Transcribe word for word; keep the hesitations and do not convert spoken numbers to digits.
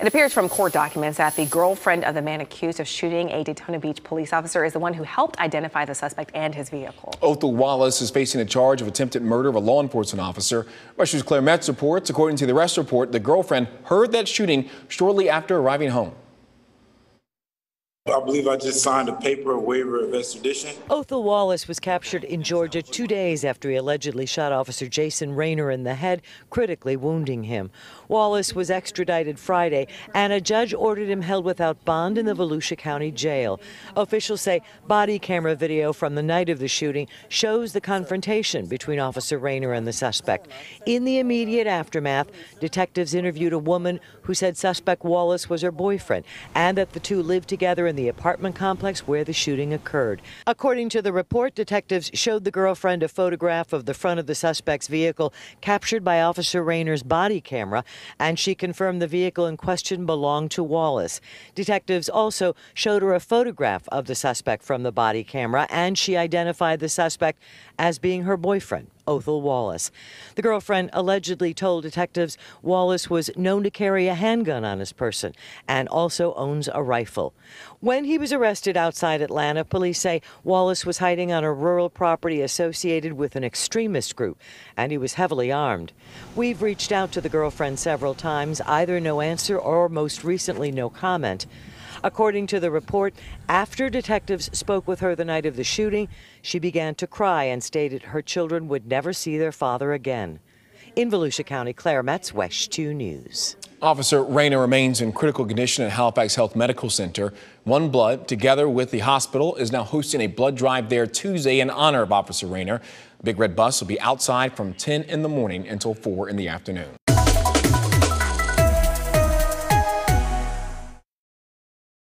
It appears from court documents that the girlfriend of the man accused of shooting a Daytona Beach police officer is the one who helped identify the suspect and his vehicle. Othal Wallace is facing a charge of attempted murder of a law enforcement officer. WESH's Claire Metz reports, according to the arrest report, the girlfriend heard that shooting shortly after arriving home. I believe I just signed a paper waiver of extradition. Othal Wallace was captured in Georgia two days after he allegedly shot Officer Jason Raynor in the head, critically wounding him. Wallace was extradited Friday, and a judge ordered him held without bond in the Volusia County jail. Officials say body camera video from the night of the shooting shows the confrontation between Officer Raynor and the suspect. In the immediate aftermath, detectives interviewed a woman who said suspect Wallace was her boyfriend and that the two lived together in the apartment complex where the shooting occurred. According to the report, detectives showed the girlfriend a photograph of the front of the suspect's vehicle captured by Officer Raynor's body camera, and she confirmed the vehicle in question belonged to Wallace. Detectives also showed her a photograph of the suspect from the body camera, and she identified the suspect as being her boyfriend, Othal Wallace. The girlfriend allegedly told detectives Wallace was known to carry a handgun on his person and also owns a rifle. When he was arrested outside Atlanta, police say Wallace was hiding on a rural property associated with an extremist group, and he was heavily armed. We've reached out to the girlfriend several times, either no answer or most recently no comment. According to the report, after detectives spoke with her the night of the shooting, she began to cry and stated her children would never see their father again. In Volusia County, Claire Metz, WESH two News. Officer Raynor remains in critical condition at Halifax Health Medical Center. One Blood, together with the hospital, is now hosting a blood drive there Tuesday in honor of Officer Raynor. The Big Red Bus will be outside from ten in the morning until four in the afternoon.